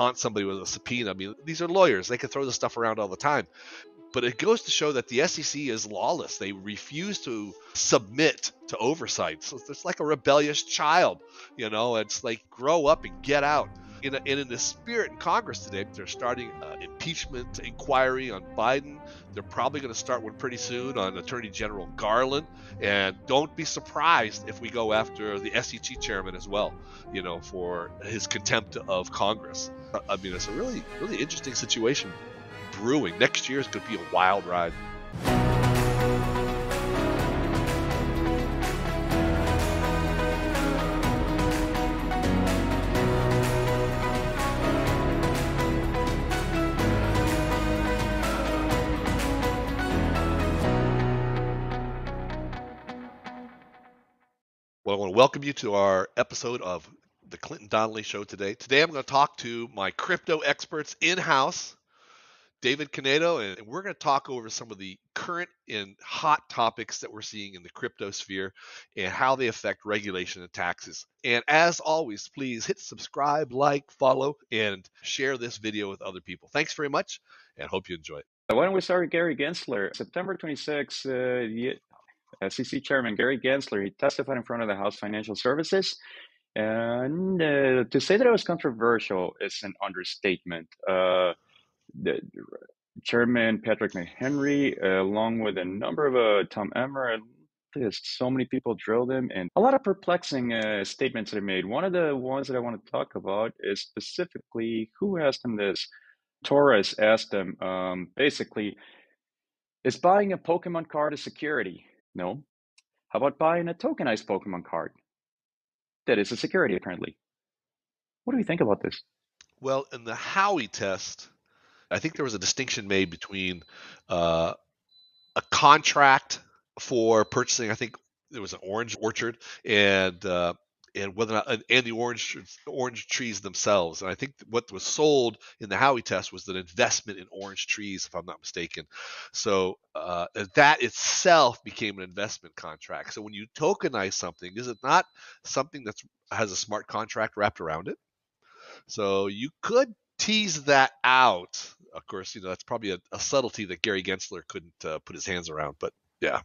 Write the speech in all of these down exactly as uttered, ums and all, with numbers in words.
taunt somebody with a subpoena. I mean, these are lawyers. They can throw this stuff around all the time. But it goes to show that the S E C is lawless. They refuse to submit to oversight. So it's like a rebellious child, you know, it's like grow up and get out. In a, and in the spirit in Congress today, they're starting an impeachment inquiry on Biden. They're probably going to start one pretty soon on Attorney General Garland. And don't be surprised if we go after the S E C chairman as well, you know, for his contempt of Congress. I mean, it's a really, really interesting situation brewing. Next year is going to be a wild ride. Well, I want to welcome you to our episode of The Clinton Donnelly Show today. Today, I'm going to talk to my crypto experts in-house, David Canedo, and we're going to talk over some of the current and hot topics that we're seeing in the crypto sphere and how they affect regulation and taxes. And as always, please hit subscribe, like, follow, and share this video with other people. Thanks very much, and hope you enjoy it. Why don't we start with Gary Gensler? September twenty-sixth, uh, S E C Chairman Gary Gensler, he testified in front of the House Financial Services. And uh, to say that it was controversial is an understatement. Uh, The Chairman Patrick McHenry, uh, along with a number of uh, Tom Emmer, and there's so many people drilled him, and a lot of perplexing uh, statements that are made. One of the ones that I want to talk about is specifically who asked him this. Torres asked him um, basically, is buying a Pokemon card a security? No. How about buying a tokenized Pokemon card? That is a security, apparently. What do we think about this? Well, in the Howey test, I think there was a distinction made between uh, a contract for purchasing, I think there was an orange orchard, and uh, and whether or not, and the orange orange trees themselves. And I think what was sold in the Howey test was an investment in orange trees, if I'm not mistaken. So uh, that itself became an investment contract. So when you tokenize something, is it not something that has a smart contract wrapped around it? So you could tease that out. Of course, you know, that's probably a, a subtlety that Gary Gensler couldn't uh, put his hands around. But yeah,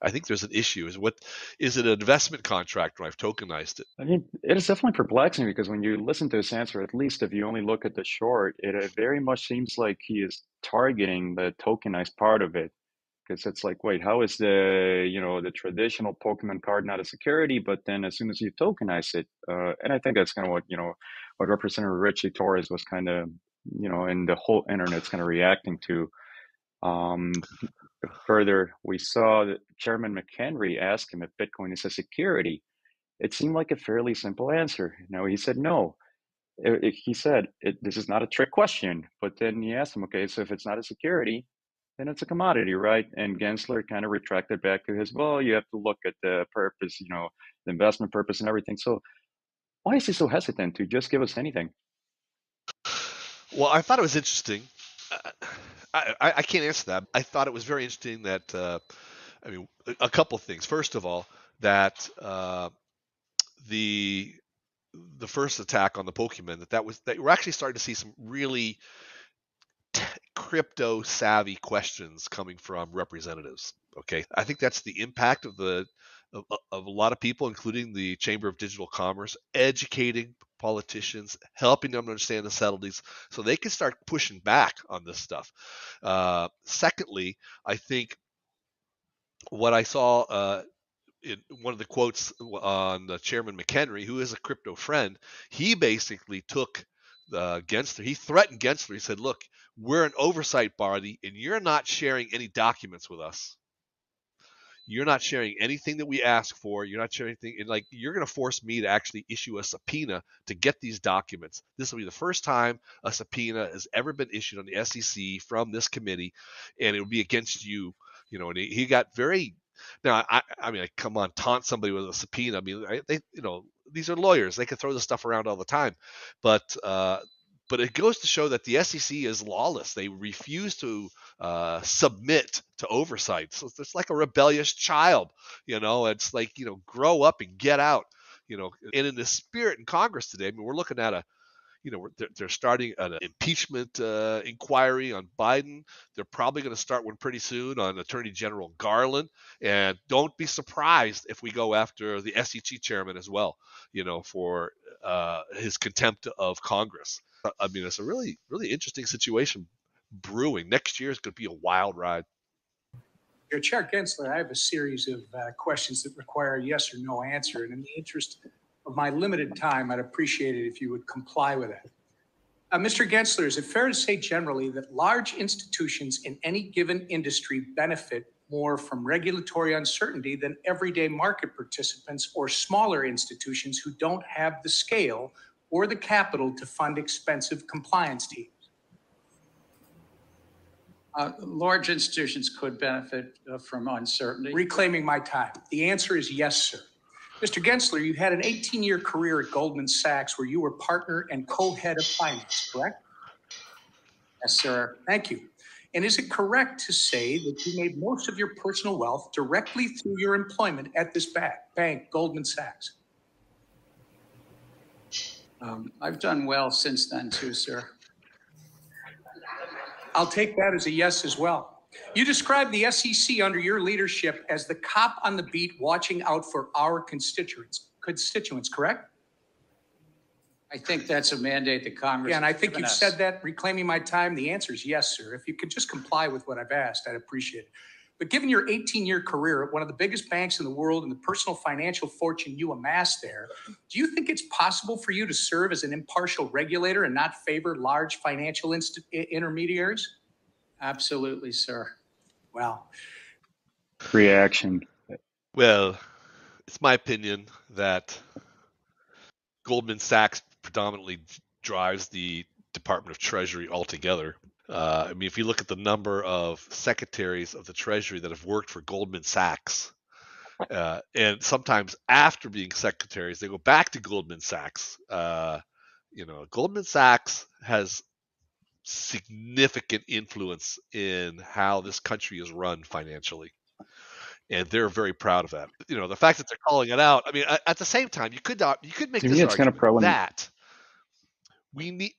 I think there's an issue. Is what is it an investment contract when I've tokenized it? I mean, it is definitely perplexing because when you listen to his answer, at least if you only look at the short, it very much seems like he is targeting the tokenized part of it. Because it's like, wait, how is the, you know, the traditional Pokemon card not a security? But then as soon as you tokenize it, uh, and I think that's kind of what, you know, what Representative Richie Torres was kind of, you know, and the whole internet's kind of reacting to. Um, further, we saw that Chairman McHenry asked him if Bitcoin is a security. It seemed like a fairly simple answer. Now, he said no. It, it, he said, it, this is not a trick question. But then he asked him, okay, so if it's not a security, then it's a commodity, right? And Gensler kind of retracted back to his, well, you have to look at the purpose, you know, the investment purpose and everything. So why is he so hesitant to just give us anything? Well, I thought it was interesting. I, I, I can't answer that. I thought it was very interesting that, uh, I mean, a couple of things. First of all, that uh, the the first attack on the Pokemon, that that was that we're actually starting to see some really t- crypto savvy questions coming from representatives. Okay, I think that's the impact of the. Of, of a lot of people, including the Chamber of Digital Commerce, educating politicians, helping them understand the subtleties so they can start pushing back on this stuff. Uh, secondly, I think what I saw uh, in one of the quotes on uh, Chairman McHenry, who is a crypto friend, he basically took uh, Gensler, he threatened Gensler. He said, look, we're an oversight body and you're not sharing any documents with us. You're not sharing anything that we ask for. You're not sharing anything. And like, you're going to force me to actually issue a subpoena to get these documents. This will be the first time a subpoena has ever been issued on the S E C from this committee, and it will be against you. You know, and he, he got very. Now, I, I mean, like, come on, taunt somebody with a subpoena. I mean, I, they, you know, these are lawyers. They can throw this stuff around all the time, but. Uh, But it goes to show that the S E C is lawless. They refuse to uh, submit to oversight. So it's like a rebellious child, you know, it's like, you know, grow up and get out, you know, and in the spirit in Congress today, I mean, we're looking at a, you know, they're, they're starting an impeachment uh, inquiry on Biden. They're probably going to start one pretty soon on Attorney General Garland. And don't be surprised if we go after the S E C chairman as well, you know, for uh, his contempt of Congress. I mean, it's a really, really interesting situation brewing. Next year is going to be a wild ride. Your Chair Gensler, I have a series of uh, questions that require a yes or no answer. And in the interest of my limited time, I'd appreciate it if you would comply with that. Uh, Mister Gensler, is it fair to say generally that large institutions in any given industry benefit more from regulatory uncertainty than everyday market participants or smaller institutions who don't have the scale or the capital to fund expensive compliance teams? Uh, large institutions could benefit uh, from uncertainty. Reclaiming my time. The answer is yes, sir. Mister Gensler, you had an eighteen-year career at Goldman Sachs where you were partner and co-head of finance, correct? Yes, sir. Thank you. And is it correct to say that you made most of your personal wealth directly through your employment at this bank, Goldman Sachs? Um, I've done well since then, too, sir. I'll take that as a yes as well. You described the S E C under your leadership as the cop on the beat watching out for our constituents, constituents, correct? I think that's a mandate that Congress... Yeah, and I think you've us. said that, reclaiming my time. The answer is yes, sir. If you could just comply with what I've asked, I'd appreciate it. But given your eighteen-year career at one of the biggest banks in the world and the personal financial fortune you amassed there, do you think it's possible for you to serve as an impartial regulator and not favor large financial inst- intermediaries? Absolutely, sir. Wow. Reaction. Well, it's my opinion that Goldman Sachs predominantly drives the Department of Treasury altogether. Uh, I mean, if you look at the number of secretaries of the Treasury that have worked for Goldman Sachs, uh, and sometimes after being secretaries, they go back to Goldman Sachs. Uh, you know, Goldman Sachs has significant influence in how this country is run financially. And they're very proud of that. You know, the fact that they're calling it out, I mean, at the same time, you could not, you could make to this argument kind of that we need,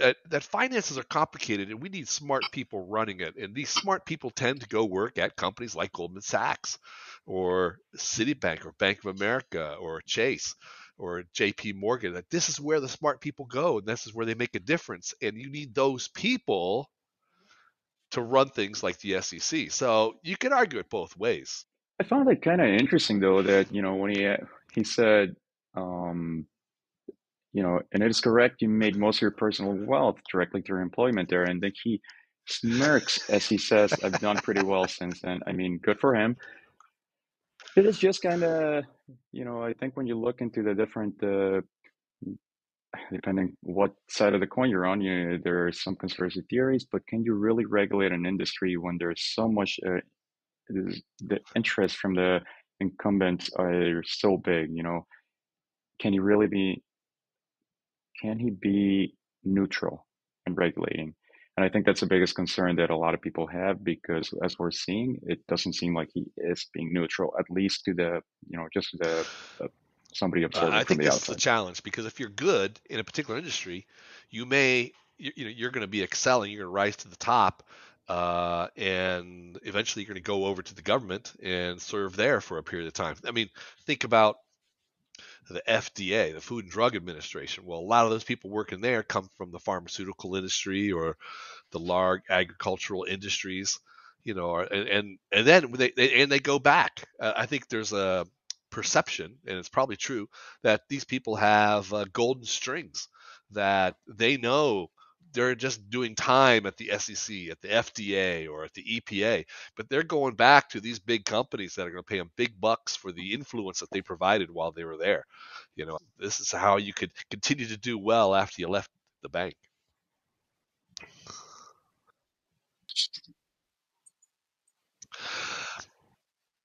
Uh, that finances are complicated and we need smart people running it. And these smart people tend to go work at companies like Goldman Sachs or Citibank or Bank of America or Chase or J P Morgan. That this is where the smart people go and this is where they make a difference. And you need those people to run things like the S E C. So you can argue it both ways. I found it kind of interesting, though, that, you know, when he, he said, um, you know, and it is correct, you made most of your personal wealth directly through employment there. And then he smirks as he says, I've done pretty well since then. I mean, good for him. It is just kind of, you know, I think when you look into the different, uh, depending what side of the coin you're on, you know, there are some conspiracy theories, but can you really regulate an industry when there's so much, uh, the interest from the incumbents are so big, you know, can you really be, can he be neutral in regulating? And I think that's the biggest concern that a lot of people have, because as we're seeing, it doesn't seem like he is being neutral, at least to the, you know, just the, the somebody observing uh, I from think the outside. That's the challenge, because if you're good in a particular industry, you may, you, you know, you're going to be excelling, you're going to rise to the top, uh, and eventually you're going to go over to the government and serve there for a period of time. I mean, think about the F D A, the Food and Drug Administration. Well, a lot of those people working there come from the pharmaceutical industry or the large agricultural industries, you know, or, and, and, and then they, they and they go back. Uh, I think there's a perception, and it's probably true, that these people have uh, golden strings, that they know they're just doing time at the S E C, at the F D A, or at the E P A, but they're going back to these big companies that are going to pay them big bucks for the influence that they provided while they were there. You know, this is how you could continue to do well after you left the bank.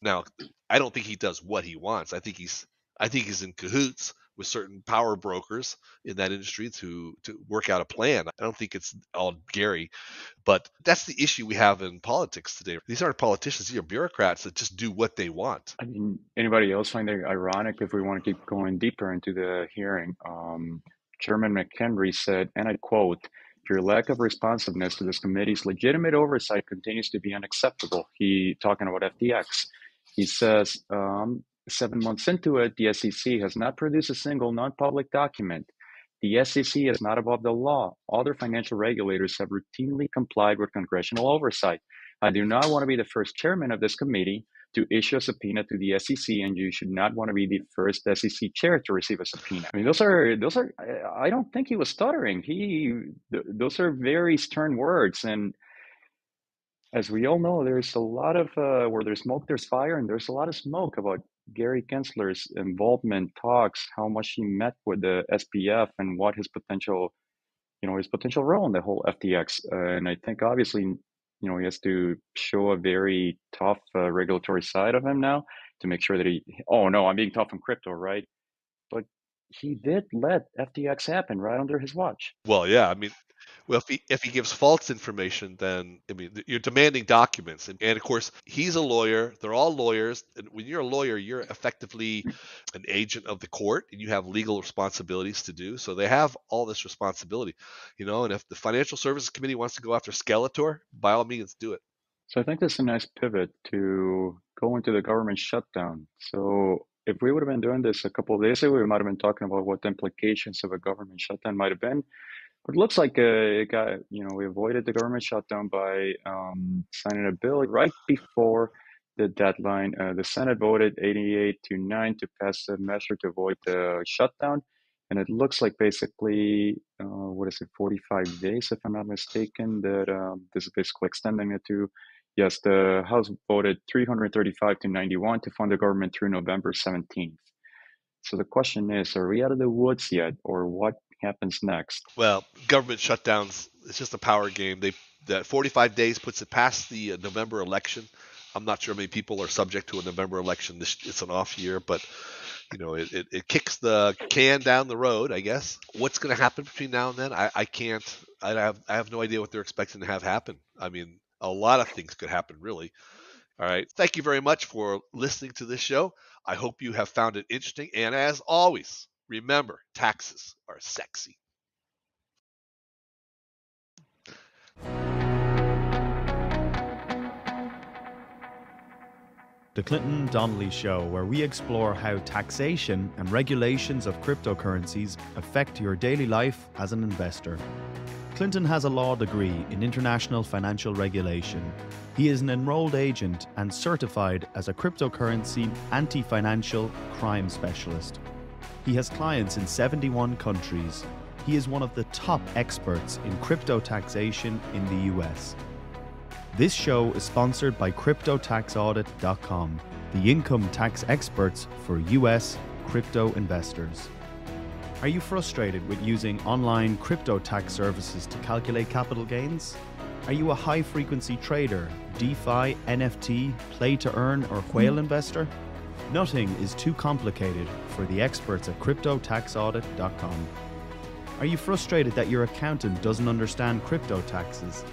Now, I don't think he does what he wants. I think he's, I think he's in cahoots with certain power brokers in that industry to to work out a plan. I don't think it's all Gary, but that's the issue we have in politics today. These aren't politicians, these are bureaucrats that just do what they want. I mean, anybody else find it ironic, if we want to keep going deeper into the hearing, um, Chairman McHenry said, and I quote, "Your lack of responsiveness to this committee's legitimate oversight continues to be unacceptable." He, talking about F T X, he says, um, seven months into it, the S E C has not produced a single non-public document. The S E C is not above the law. Other financial regulators have routinely complied with congressional oversight. I do not want to be the first chairman of this committee to issue a subpoena to the S E C, and you should not want to be the first S E C chair to receive a subpoena. I mean, those are, those are, I don't think he was stuttering. He, th those are very stern words. And as we all know, there's a lot of, uh, where there's smoke, there's fire, and there's a lot of smoke about Gary Gensler's involvement, talks, how much he met with the S P F, and what his potential, you know, his potential role in the whole F T X. Uh, and I think obviously, you know, he has to show a very tough uh, regulatory side of him now to make sure that he, oh no, I'm being tough on crypto, right? But he did let F T X happen right under his watch. Well, yeah, I mean, well, if he, if he gives false information, then, I mean, you're demanding documents. And, and of course, he's a lawyer. They're all lawyers. And when you're a lawyer, you're effectively an agent of the court, and you have legal responsibilities to do. So they have all this responsibility, you know, and if the Financial Services Committee wants to go after Skeletor, by all means, do it. So I think that's a nice pivot to go into the government shutdown. So if we would have been doing this a couple of days ago, we might have been talking about what the implications of a government shutdown might have been. But it looks like uh, it got, you know, we avoided the government shutdown by um, signing a bill right before the deadline. Uh, the Senate voted eighty-eight to nine to pass a measure to avoid the shutdown. And it looks like basically, uh, what is it, forty-five days, if I'm not mistaken, that um, this is basically extending it to. Yes, the House voted three hundred thirty-five to ninety-one to fund the government through November seventeenth. So the question is, are we out of the woods yet, or what happens next? Well, government shutdowns, it's just a power game. They, that forty-five days puts it past the uh, November election. I'm not sure how many people are subject to a November election. This, it's an off year, but you know, it, it, it kicks the can down the road, I guess. What's going to happen between now and then? I, I can't, I have, I have no idea what they're expecting to have happen. I mean, a lot of things could happen, really. All right. Thank you very much for listening to this show. I hope you have found it interesting. And as always, remember, taxes are sexy. The Clinton Donnelly Show, where we explore how taxation and regulations of cryptocurrencies affect your daily life as an investor. Clinton has a law degree in international financial regulation. He is an enrolled agent and certified as a cryptocurrency anti-financial crime specialist. He has clients in seventy-one countries. He is one of the top experts in crypto taxation in the U S. This show is sponsored by Crypto Tax Audit dot com, the income tax experts for U S crypto investors. Are you frustrated with using online crypto tax services to calculate capital gains? Are you a high-frequency trader, DeFi, N F T, play-to-earn, or whale investor? Nothing is too complicated for the experts at Crypto Tax Audit dot com. Are you frustrated that your accountant doesn't understand crypto taxes?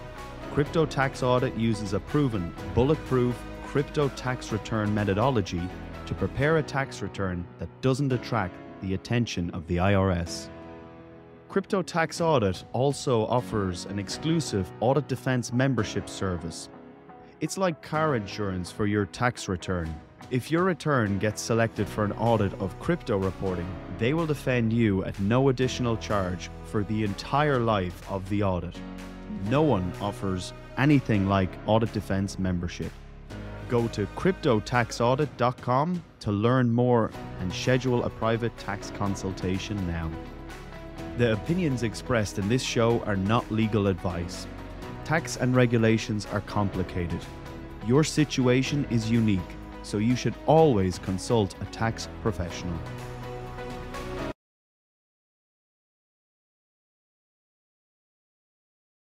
Crypto Tax Audit uses a proven, bulletproof crypto tax return methodology to prepare a tax return that doesn't attract the attention of the I R S. Crypto Tax Audit also offers an exclusive Audit Defense membership service. It's like car insurance for your tax return. If your return gets selected for an audit of crypto reporting, they will defend you at no additional charge for the entire life of the audit. No one offers anything like Audit Defense membership. Go to Crypto Tax Audit dot com to learn more and schedule a private tax consultation now. The opinions expressed in this show are not legal advice. Tax and regulations are complicated. Your situation is unique, so you should always consult a tax professional.